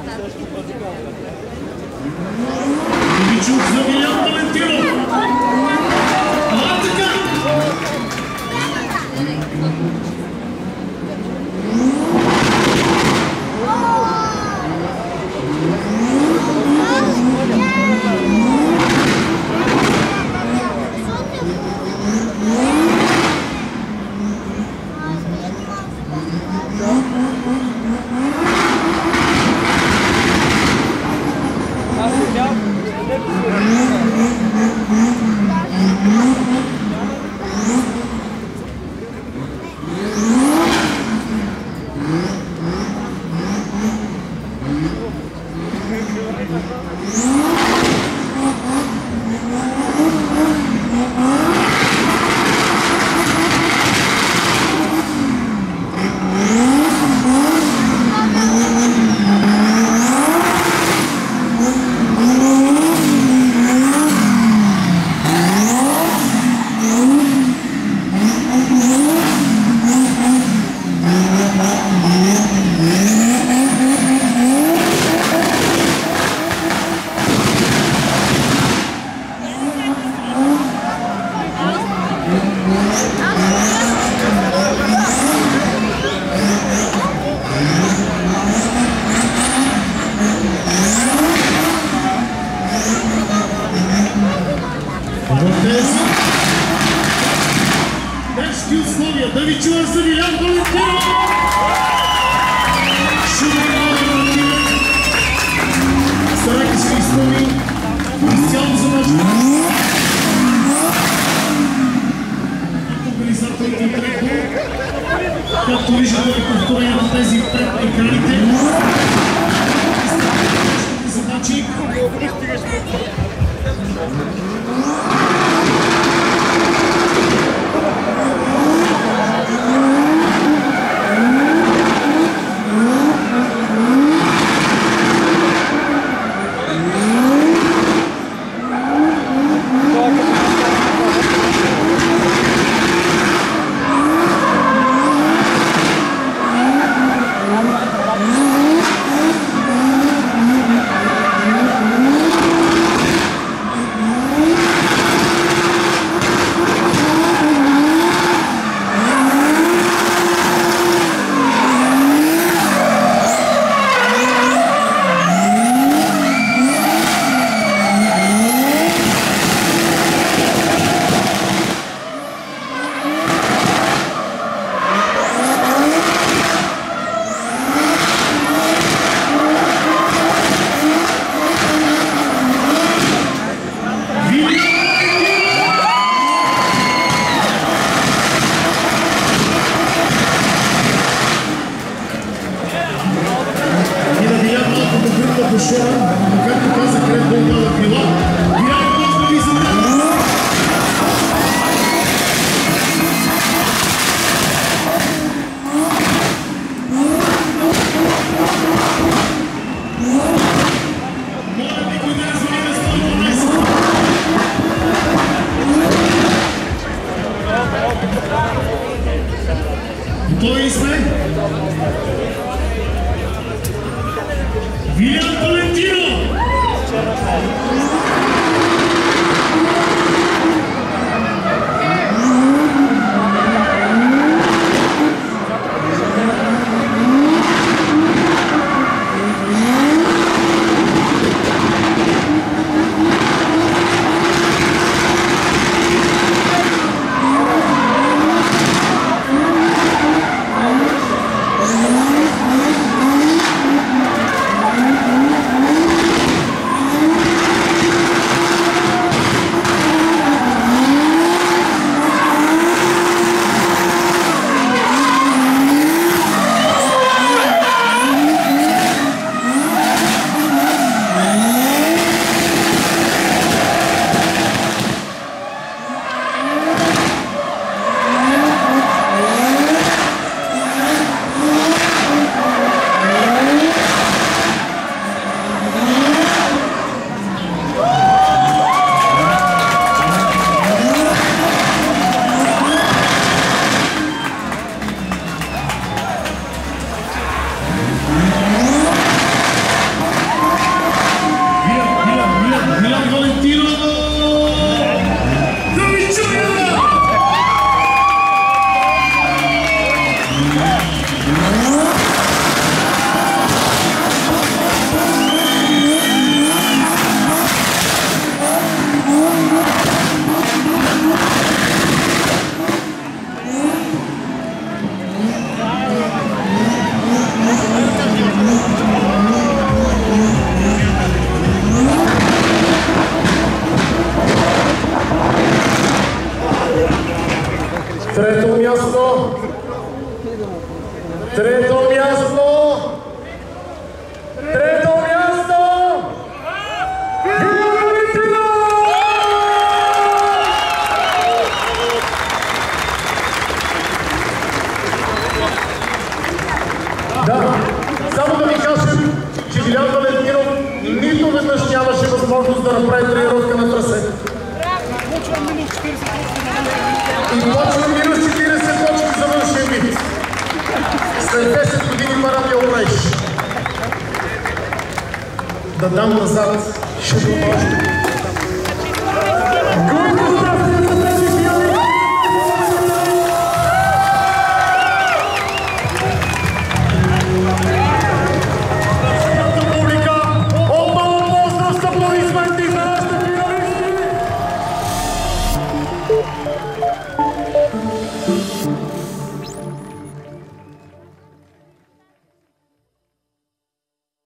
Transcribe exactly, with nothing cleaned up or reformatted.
All right. Илян Валентинов нито веднъж нямаше възможност да направи тренировка на трасето. И почва минус четиридесет точки за външния мит. След десет години парадия умреш. Да дам назад, ще го